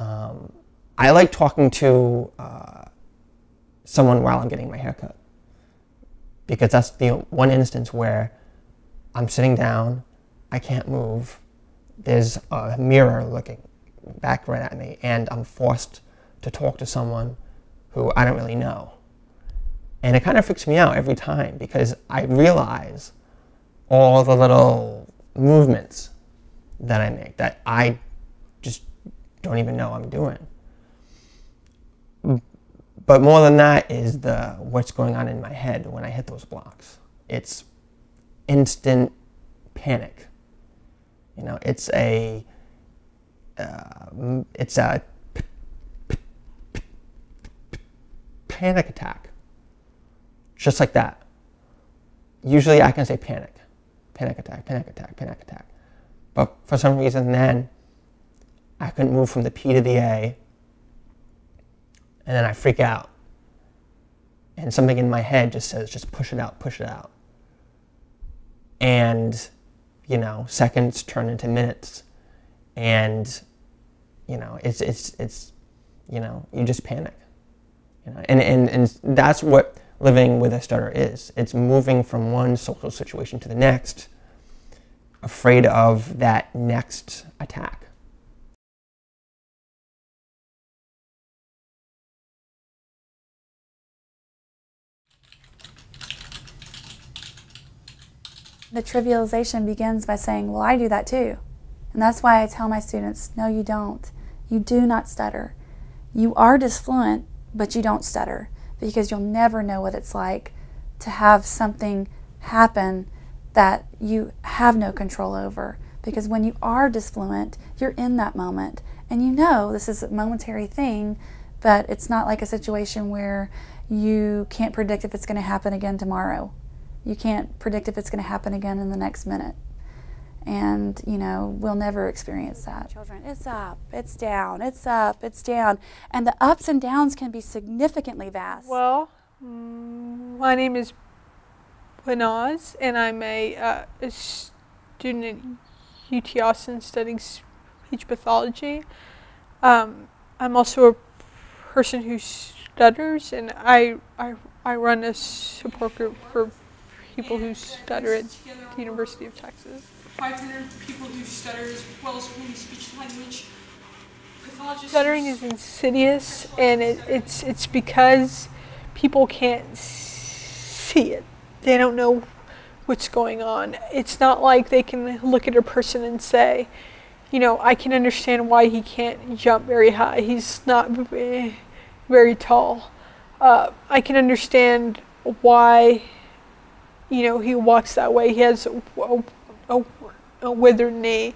I like talking to someone while I'm getting my hair cut, because that's the one instance where I'm sitting down, I can't move, there's a mirror looking back right at me, and I'm forced to talk to someone who I don't really know. And it kind of freaks me out every time, because I realize all the little movements that I make that I just don't even know I'm doing. But more than that is the what's going on in my head when I hit those blocks. It's instant panic. You know, it's a panic attack, just like that. Usually I can say panic, panic attack, panic attack, panic attack. But for some reason then, I couldn't move from the P to the A, and then I freak out. And something in my head just says, just push it out, push it out. And, you know, seconds turn into minutes. And, you know, it's you know, you just panic. You know? And that's what living with a stutter is. It's moving from one social situation to the next, afraid of that next attack. The trivialization begins by saying, well, I do that too. And that's why I tell my students, no, you don't. You do not stutter. You are disfluent, but you don't stutter, because you'll never know what it's like to have something happen that you have no control over. Because when you are disfluent, you're in that moment. And you know this is a momentary thing, but it's not like a situation where you can't predict if it's going to happen again tomorrow. You can't predict if it's going to happen again in the next minute. And, you know, we'll never experience that. Children, it's up, it's down, it's up, it's down. And the ups and downs can be significantly vast. Well, my name is Behnaz, and I'm a student at UT Austin studying speech pathology. I'm also a person who stutters, and I run a support group for people who stutter at the University of Texas. 500 people who stutter, as well as speech language pathologists. Stuttering is insidious, and it's because people can't see it. They don't know what's going on. It's not like they can look at a person and say, you know, I can understand why he can't jump very high. He's not very tall. I can understand why, you know, he walks that way. He has a withered knee,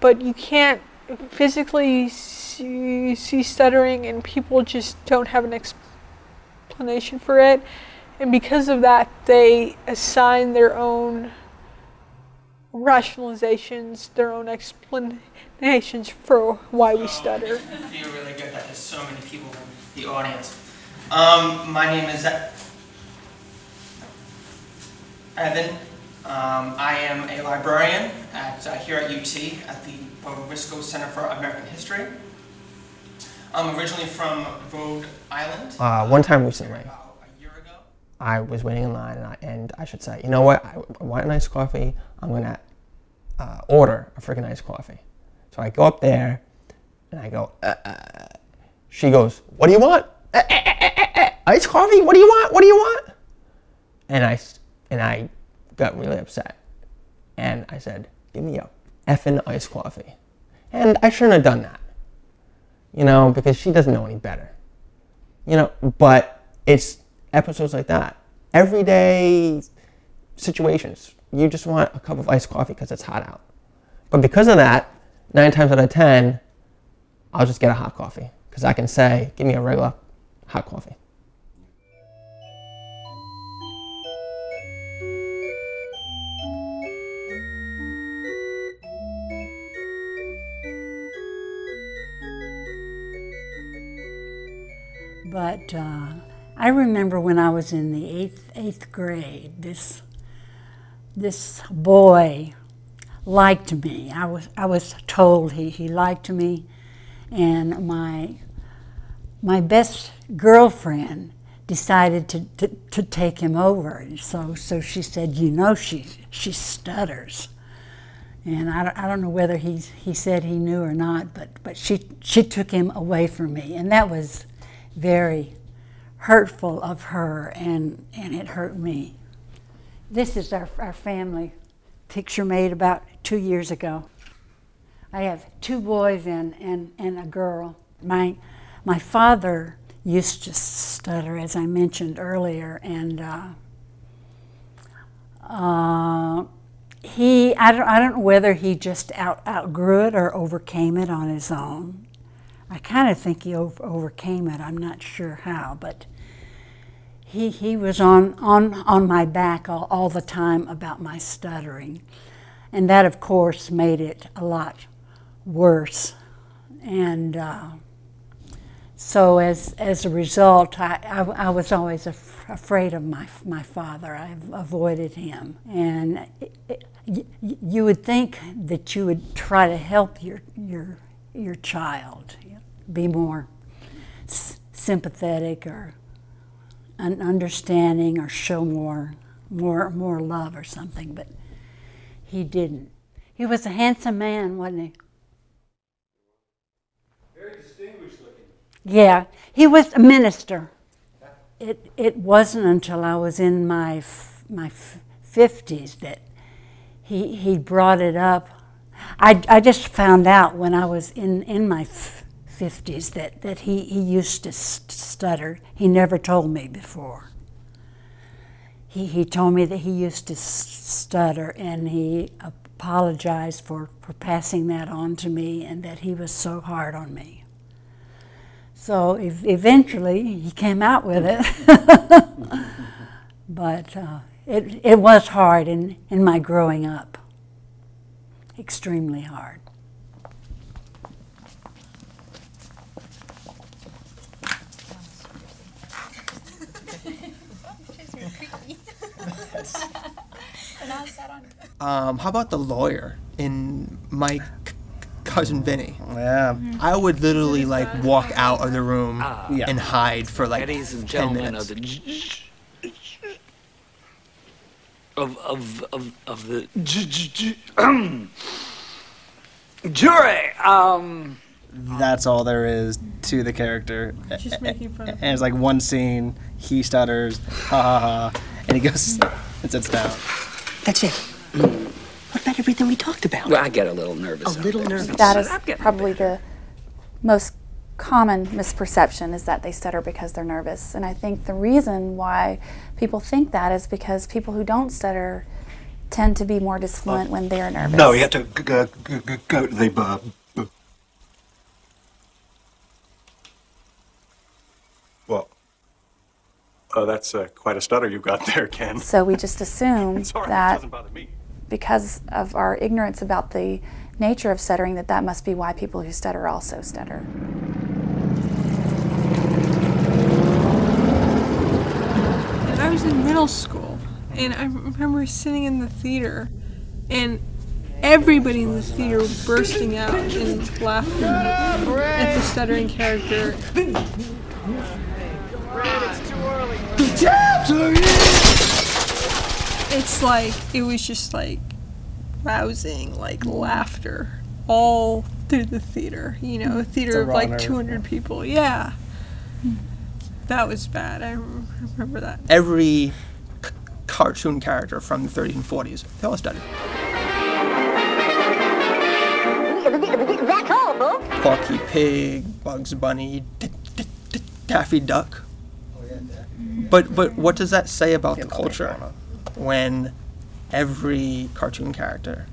but you can't physically see stuttering, and people just don't have an explanation for it. And because of that, they assign their own rationalizations, their own explanations for why we stutter. I feel really good that there's so many people in the audience. My name is Evan. I am a librarian at, here at UT at the Risco Center for American History. I'm originally from Rhode Island. One time recently, about a year ago, I was waiting in line, and I should say, you know what, I want an iced coffee, I'm going to order a freaking iced coffee. So I go up there, and I go, she goes, what do you want? Iced coffee? What do you want? What do you want? And I got really upset, and I said, give me a effing iced coffee. And I shouldn't have done that, you know, because she doesn't know any better, you know. But it's episodes like that, everyday situations. You just want a cup of iced coffee because it's hot out, but because of that, 9 times out of 10 I'll just get a hot coffee, because I can say, give me a regular hot coffee. But I remember when I was in the eighth grade, this boy liked me. I was told he liked me, and my best girlfriend decided to take him over, and so she said, you know, she stutters, and I don't know whether he said he knew or not, but she took him away from me, and that was very hurtful of her, and it hurt me. This is our family picture made about 2 years ago. I have two boys and a girl. My father used to stutter, as I mentioned earlier, and I don't know whether he just outgrew it or overcame it on his own. I kind of think he overcame it. I'm not sure how, but he was on my back all the time about my stuttering, and that of course made it a lot worse, and. So as a result, I was always afraid of my father. I avoided him. And you would think that you would try to help your child, be more sympathetic or understanding, or show more love or something, but he didn't. He was a handsome man, wasn't he? Yeah, he was a minister. It wasn't until I was in my 50s that he brought it up. I just found out when I was in my 50s that he used to stutter. He never told me before. He told me that he used to stutter, and he apologized for passing that on to me, and that he was so hard on me. So eventually he came out with it, but it was hard in my growing up, extremely hard. How about the lawyer in Mike? Cousin Vinny. Yeah. I would literally like walk out of the room and hide for like 10 minutes. Ladies and gentlemen of the jury. That's all there is to the character. Just making fun. And it's like one scene. He stutters, ha ha ha, and he goes and sits down. That's it. What about everything we talked about? Well, I get a little nervous. A little nervous. That is probably the most common misperception, is that they stutter because they're nervous. And I think the reason why people think that is because people who don't stutter tend to be more disfluent when they're nervous. No, you have to go to the bar. What? Oh, that's quite a stutter you've got there, Ken. So we just assume that... It doesn't bother me. Because of our ignorance about the nature of stuttering, that must be why people who stutter also stutter. I was in middle school, and I remember sitting in the theater, and everybody in the theater was bursting out and laughing at the stuttering character. It's too early. It's like, it was just like rousing, like laughter all through the theater, you know, a theater of like 200 people. Yeah. That was bad. I remember that. Every cartoon character from the 30s and 40s, they all studied. That's all, folks. Porky Pig, Bugs Bunny, Daffy Duck. Oh, yeah, Daffy. But what does that say about the culture? When every cartoon character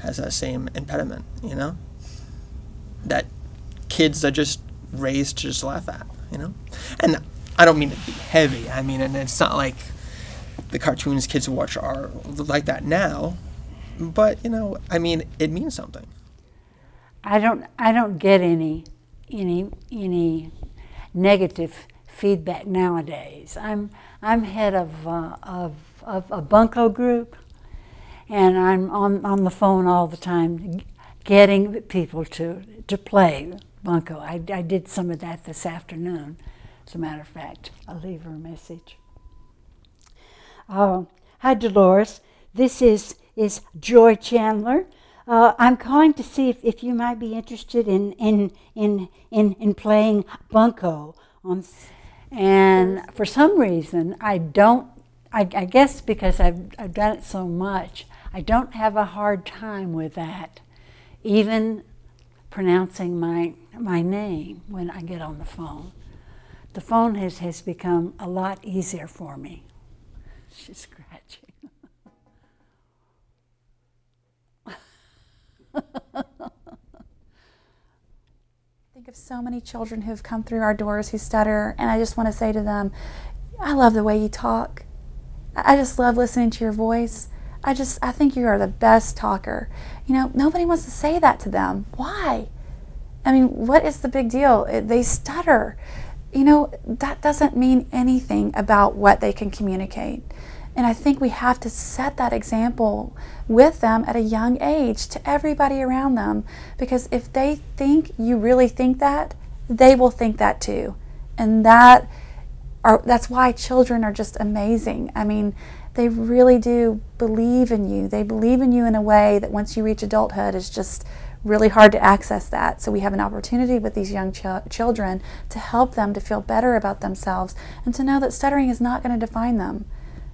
has that same impediment, you know? That kids are just raised to just laugh at, you know? And I don't mean to be heavy, I mean, and it's not like the cartoons kids watch are like that now, but, you know, I mean, it means something. I don't get any negative feedback nowadays. I'm head of a Bunko group, and I'm on the phone all the time, getting people to play Bunko. I did some of that this afternoon, as a matter of fact. I'll leave her a message. Hi, Dolores. This is Joy Chandler. I'm calling to see if you might be interested in playing Bunko. And for some reason, I guess because I've done it so much, I don't have a hard time with that, even pronouncing my name when I get on the phone. The phone has become a lot easier for me. She's scratching. Think of so many children who've come through our doors who stutter, and I just want to say to them, I love the way you talk. I just love listening to your voice. I think you are the best talker. You know, nobody wants to say that to them. Why? I mean, what is the big deal? They stutter. You know, that doesn't mean anything about what they can communicate. And I think we have to set that example with them at a young age to everybody around them, because if they think you really think that, they will think that too. And that's why children are just amazing. I mean, they really do believe in you. They believe in you in a way that once you reach adulthood is just really hard to access that. So we have an opportunity with these young children to help them to feel better about themselves and to know that stuttering is not going to define them.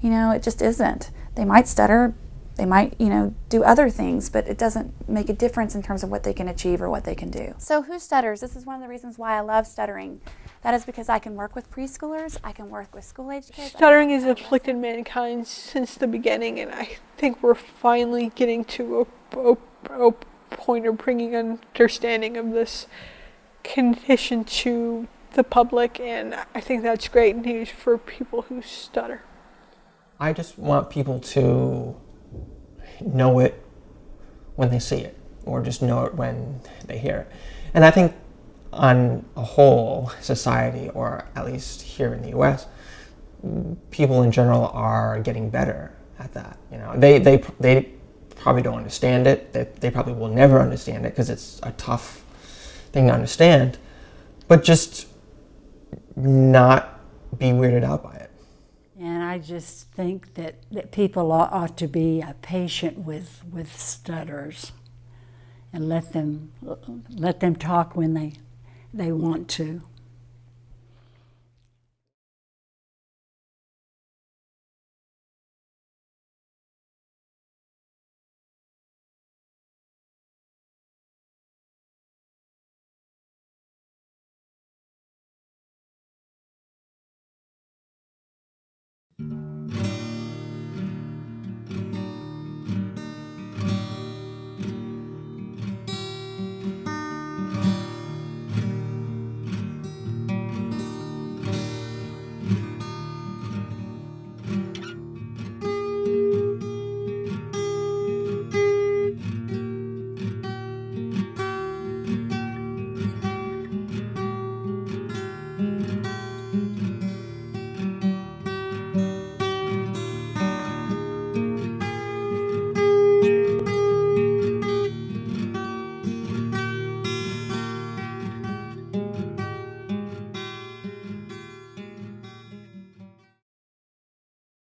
You know, it just isn't. They might stutter, they might, you know, do other things, but it doesn't make a difference in terms of what they can achieve or what they can do. So who stutters? This is one of the reasons why I love stuttering. That is because I can work with preschoolers, I can work with school-age kids. Stuttering has afflicted mankind since the beginning, and I think we're finally getting to a point of bringing understanding of this condition to the public, and I think that's great news for people who stutter. I just want people to know it when they see it, or just know it when they hear it. And I think on a whole, society, or at least here in the U.S., people in general are getting better at that. You know, they probably don't understand it. They probably will never understand it because it's a tough thing to understand. But just not be weirded out by it. And I just think that people ought to be patient with stutters, and let them talk when they want to.